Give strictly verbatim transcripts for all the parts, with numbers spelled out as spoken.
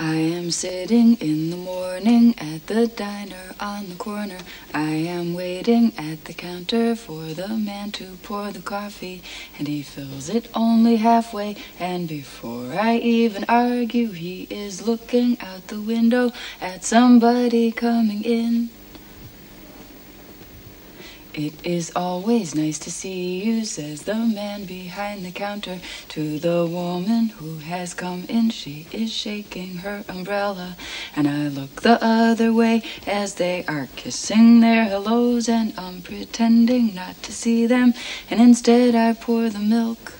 I am sitting in the morning at the diner on the corner. I am waiting at the counter for the man to pour the coffee, and he fills it only halfway, and before I even argue, he is looking out the window at somebody coming in. It is always nice to see you, says the man behind the counter to the woman who has come in. She is shaking her umbrella, and I look the other way as they are kissing their hellos, and I'm pretending not to see them, and instead I pour the milk.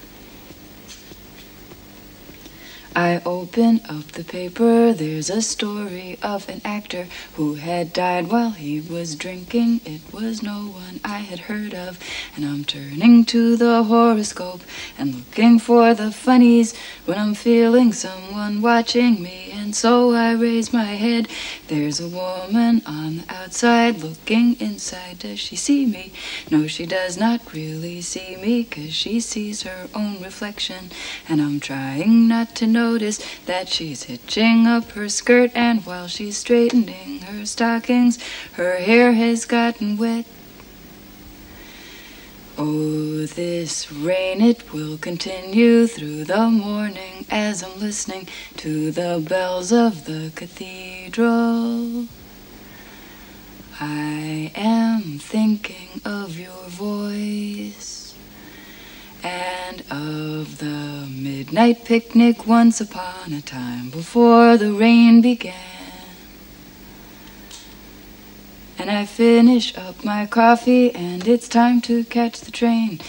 I open up the paper, there's a story of an actor who had died while he was drinking. It was no one I had heard of, and I'm turning to the horoscope and looking for the funnies when I'm feeling someone watching me, and so I raise my head. There's a woman on the outside looking inside. Does she see me? No, she does not really see me, 'cause she sees her own reflection, and I'm trying not to know notice that she's hitching up her skirt, and while she's straightening her stockings, her hair has gotten wet. Oh, this rain, it will continue through the morning as I'm listening to the bells of the cathedral. I am thinking of your voice and of the midnight picnic once upon a time before the rain began. And I finish up my coffee and it's time to catch the train.